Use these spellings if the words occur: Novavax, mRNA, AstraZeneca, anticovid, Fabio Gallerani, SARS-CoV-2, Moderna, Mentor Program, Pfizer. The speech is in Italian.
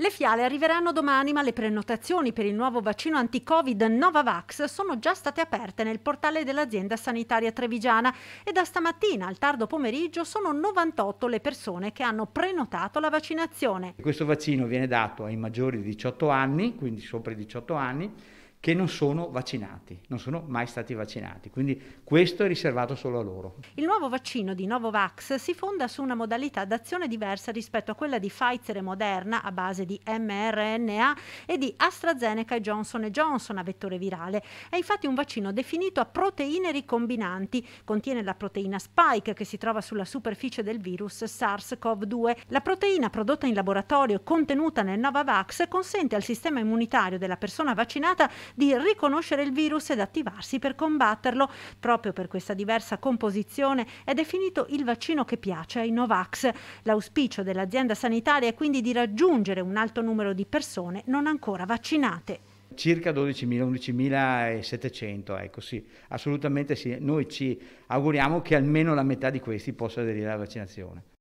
Le fiale arriveranno domani, ma le prenotazioni per il nuovo vaccino anti-Covid Novavax sono già state aperte nel portale dell'azienda sanitaria trevigiana e da stamattina al tardo pomeriggio sono 98 le persone che hanno prenotato la vaccinazione. Questo vaccino viene dato ai maggiori di 18 anni, quindi sopra i 18 anni, che non sono vaccinati, non sono mai stati vaccinati, quindi questo è riservato solo a loro. Il nuovo vaccino di Novavax si fonda su una modalità d'azione diversa rispetto a quella di Pfizer e Moderna a base di mRNA e di AstraZeneca e Johnson & Johnson a vettore virale. È infatti un vaccino definito a proteine ricombinanti, contiene la proteina spike che si trova sulla superficie del virus SARS-CoV-2. La proteina prodotta in laboratorio contenuta nel Novavax consente al sistema immunitario della persona vaccinata di riconoscere il virus ed attivarsi per combatterlo. Proprio per questa diversa composizione è definito il vaccino che piace ai Novax. L'auspicio dell'azienda sanitaria è quindi di raggiungere un alto numero di persone non ancora vaccinate. Circa 11.700, ecco sì, assolutamente sì. Noi ci auguriamo che almeno la metà di questi possa aderire alla vaccinazione.